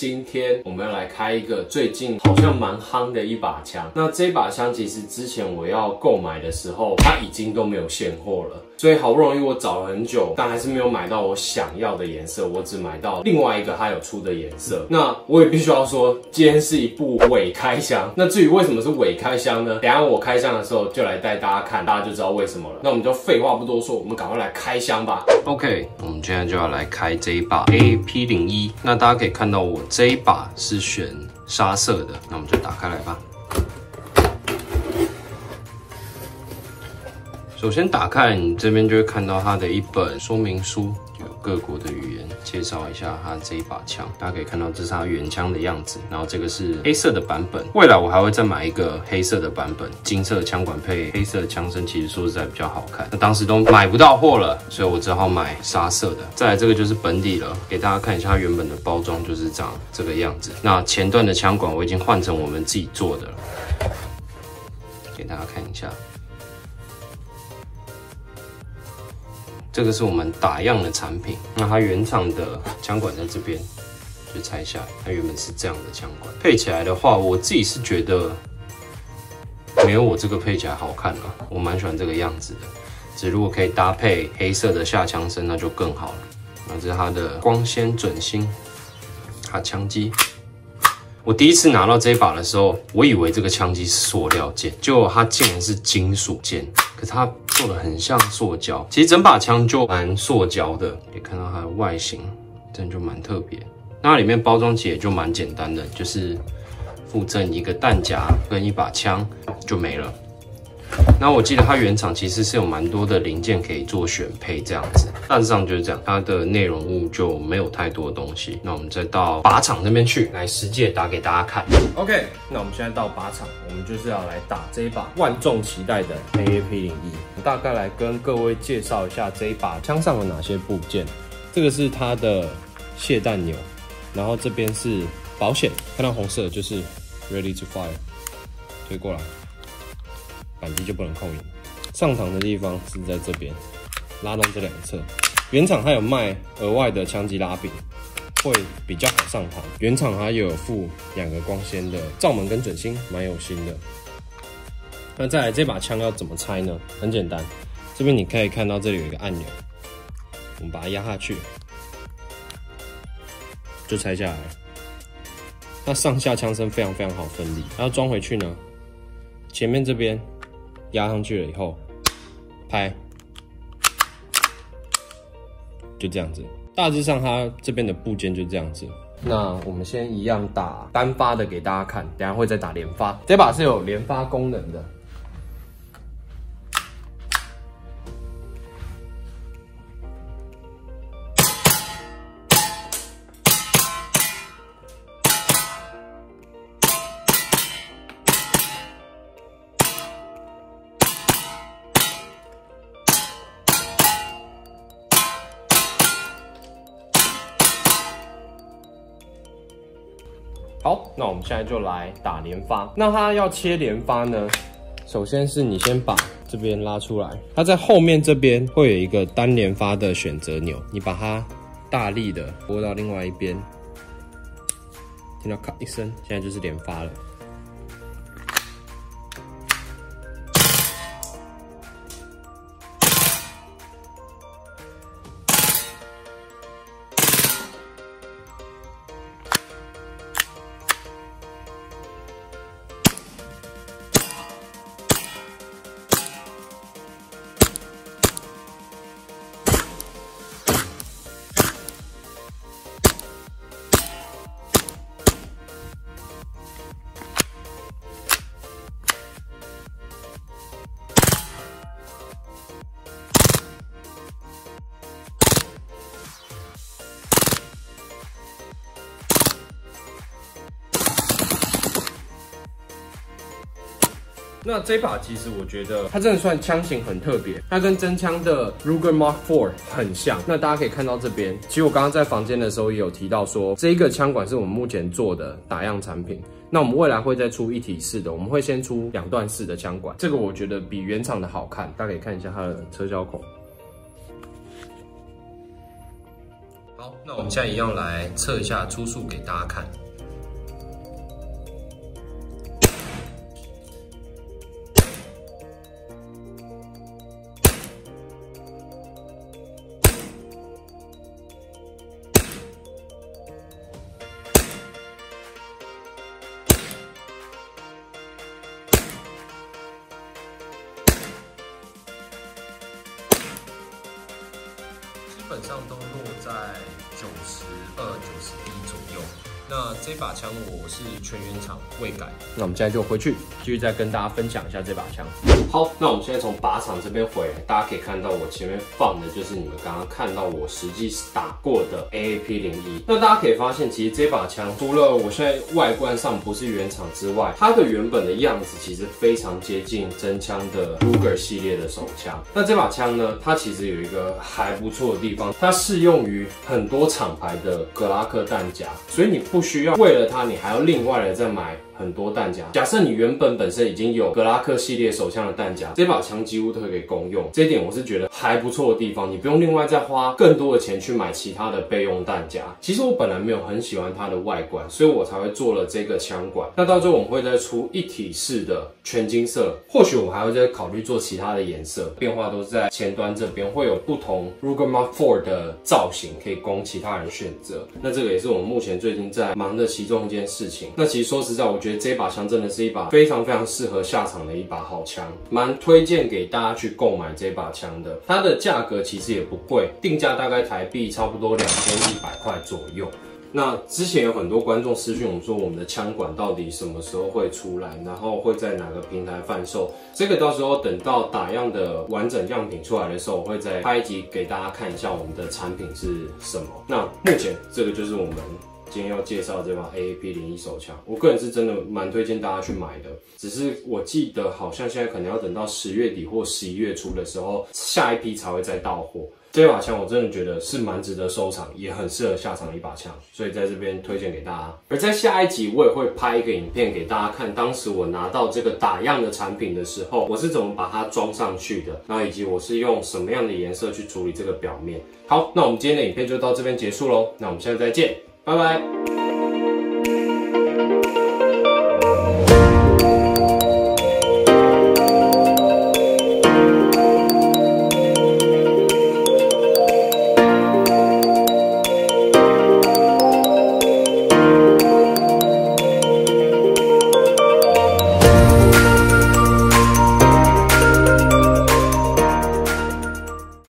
今天我们要来开一个最近好像蛮夯的一把枪。那这把枪其实之前我要购买的时候，它已经都没有现货了，所以好不容易我找了很久，但还是没有买到我想要的颜色，我只买到另外一个它有出的颜色。那我也必须要说，今天是一部伪开箱。那至于为什么是伪开箱呢？等一下我开箱的时候就来带大家看，大家就知道为什么了。那我们就废话不多说，我们赶快来开箱吧。OK， 我们现在就要来开这一把 AP01。那大家可以看到我。 这一把是选沙色的，那我们就打开来吧。首先打开，你这边就会看到它的一本说明书，有各国的语言，介绍一下它这一把枪。大家可以看到，这是它原枪的样子。然后这个是黑色的版本，未来我还会再买一个黑色的版本，金色的枪管配黑色的枪身，其实说实在比较好看。那当时都买不到货了，所以我只好买沙色的。再来这个就是本底了，给大家看一下它原本的包装就是长这个样子。那前段的枪管我已经换成我们自己做的了，给大家看一下。 这个是我们打样的产品，那它原厂的枪管在这边，就拆下来，它原本是这样的枪管，配起来的话，我自己是觉得没有我这个配起来好看啊，我蛮喜欢这个样子的，只如果可以搭配黑色的下枪身，那就更好了。那这是它的光纤准心，它枪机。 我第一次拿到这一把的时候，我以为这个枪机是塑料件，结果它竟然是金属件，可是它做的很像塑胶。其实整把枪就蛮塑胶的，也看到它的外形，真的就蛮特别。那它里面包装起来就蛮简单的，就是附赠一个弹夹跟一把枪就没了。那我记得它原厂其实是有蛮多的零件可以做选配这样子，大致上就是这样。它的内容物就没有太多东西。那我们再到靶场那边去，来实际打给大家看。OK， 那我们现在到靶场，我们就是要来打这一把万众期待的 AP01。我大概来跟各位介绍一下这一把枪上有哪些部件。这个是它的卸弹钮，然后这边是保险，看到红色就是 Ready to Fire， 推过来。 扳机就不能扣引，上膛的地方是在这边，拉动这两侧。原厂它有卖额外的枪机拉柄，会比较好上膛。原厂它有附两个光纤的照门跟准心，蛮有心的。那再来这把枪要怎么拆呢？很简单，这边你可以看到这里有一个按钮，我们把它压下去，就拆下来了。那上下枪身非常非常好分离。然后装回去呢，前面这边。 压上去了以后，拍，就这样子。大致上它这边的部件就这样子。那我们先一样打单发的给大家看，等下会再打连发。这把是有连发功能的。好，那我们现在就来打连发。那它要切连发呢，首先是你先把这边拉出来，它在后面这边会有一个单连发的选择钮，你把它大力的拨到另外一边，听到咔一声，现在就是连发了。那这把其实我觉得它真的算枪型很特别，它跟真枪的 Ruger Mark IV 很像。那大家可以看到这边，其实我刚刚在房间的时候也有提到说，这个枪管是我们目前做的打样产品。那我们未来会再出一体式的，我们会先出两段式的枪管，这个我觉得比原厂的好看。大家可以看一下它的车销孔。那我们现在一样来测一下出速给大家看。基本上都落在92、91左右。那这把枪我是全原厂未改。那我们现在就回去继续再跟大家分享一下这把枪。好，那我们现在从靶场这边回来，大家可以看到我前面放的就是你们刚刚看到我实际打过的 AAP01。那大家可以发现，其实这把枪除了我现在外观上不是原厂之外，它的原本的样子其实非常接近真枪的 Ruger 系列的手枪。那这把枪呢，它其实有一个还不错的地方。 它适用于很多厂牌的格拉克弹夹，所以你不需要为了它，你还要另外的再买很多弹夹。假设你本身已经有格拉克系列手枪的弹夹，这把枪几乎都可以公用，这一点我是觉得还不错的地方。你不用另外再花更多的钱去买其他的备用弹夹。其实我本来没有很喜欢它的外观，所以我才会做了这个枪管。那到最后我们会再出一体式的全金色，或许我们还会再考虑做其他的颜色变化，都是在前端这边会有不同 Ruger Mark IV 的造型可以供其他人选择。那这个也是我们目前最近在忙的其中一件事情。那其实说实在，我觉得这把枪真的是一把非常非常适合下场的一把好枪，蛮推荐给大家去购买这把枪的。它的价格其实也不贵，定价大概台币差不多2100块左右。 那之前有很多观众私讯我们说，我们的枪管到底什么时候会出来，然后会在哪个平台贩售？这个到时候等到打样的完整样品出来的时候，我会再拍一集给大家看一下我们的产品是什么。那目前这个就是我们今天要介绍这把 AAP01 手枪，我个人是真的蛮推荐大家去买的。只是我记得好像现在可能要等到10月底或11月初的时候，下一批才会再到货。 这把枪我真的觉得是蛮值得收藏，也很适合下场的一把枪，所以在这边推荐给大家。而在下一集我也会拍一个影片给大家看，当时我拿到这个打样的产品的时候，我是怎么把它装上去的，然后以及我是用什么样的颜色去处理这个表面。好，那我们今天的影片就到这边结束咯，那我们下次再见，拜拜。